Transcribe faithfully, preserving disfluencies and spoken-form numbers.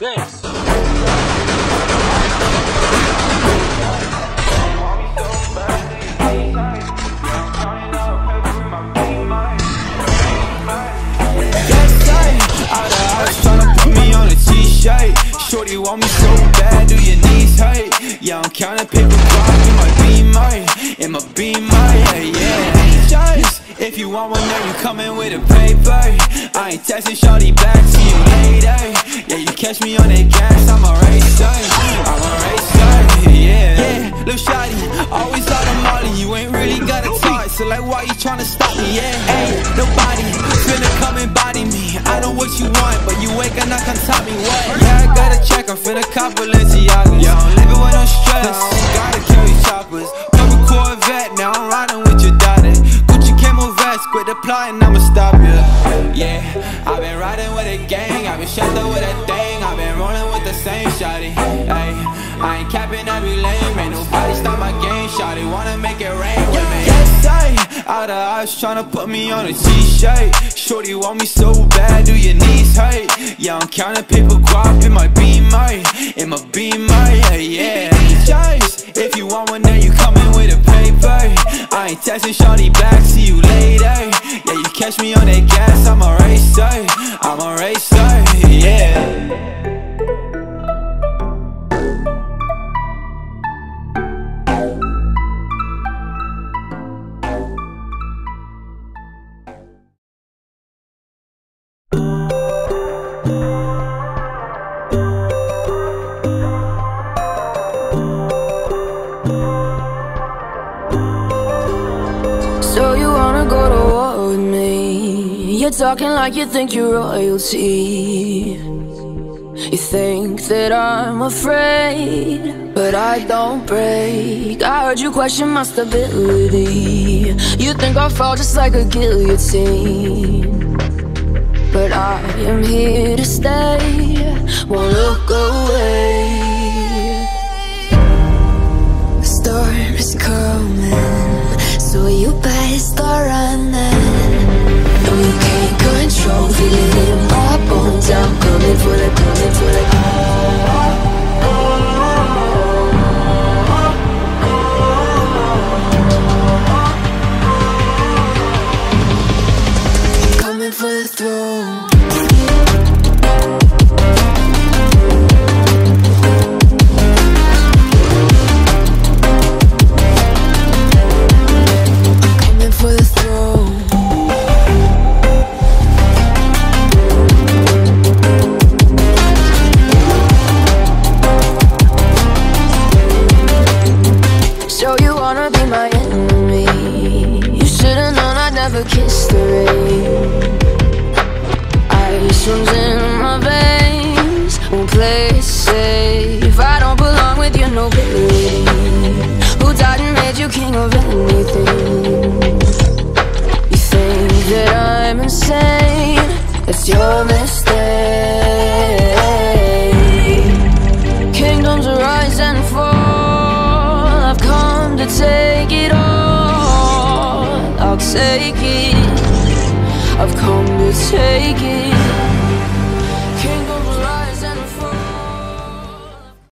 Thanks. Shorty want me so bad, do your knees hurt? Yeah, I'm counting paper props, you might be mine, and my be mine, yeah, yeah. If you want one, then you coming with a paper. I ain't texting shorty back to you later. Yeah, you catch me on that gas, I'm a racer, I'm a racer, yeah. Yeah, lil' shawty, always out of molly, you ain't really gotta talk, so like why you tryna stop me, yeah. Hey, nobody finna come and body me, I know what you want, but you ain't gonna come top me, what? Yeah, I gotta check, I'm finna cop Balenciagas. Yeah, I'm living with no stress, gotta carry choppers. Double Corvette, now I'm riding with your daughter. Gucci camo vest, quit the plot and I'ma stop ya. Yeah, I've been riding with a gang, I've been shut up with a thing, I've been rolling with the same shawty. Ay, I ain't capping every lame, ain't nobody stop my game, shawty. Wanna make it rain with me? Yes, I, out of eyes tryna put me on a t-shirt. Shorty want me so bad, do your knees hurt? Yeah, I'm counting paper guap, it might be mine, it might be mine, yeah, yeah. If you want one, then you coming with a paper. I ain't texting shawty back, see you later. Yeah, you catch me on that gas, I'm a racer, I'm a racer, yeah. Talking like you think you're royalty. You think that I'm afraid, but I don't break. I heard you question my stability. You think I'll fall just like a guillotine, but I am here to stay. Won't look away. The storm is coming, so you better start running. You can't control, feeling in my bones. I'm coming for the, coming for the. Coming for the throne. I'm coming for the throne. Kissed the rain, ice runs in my veins. Won't play it safe. I don't belong with your nobility. Who died and made you king of anything? You think that I'm insane? That's your mistake. Kingdoms rise and fall. I've come to take it all. I'll take it, I've come to take it.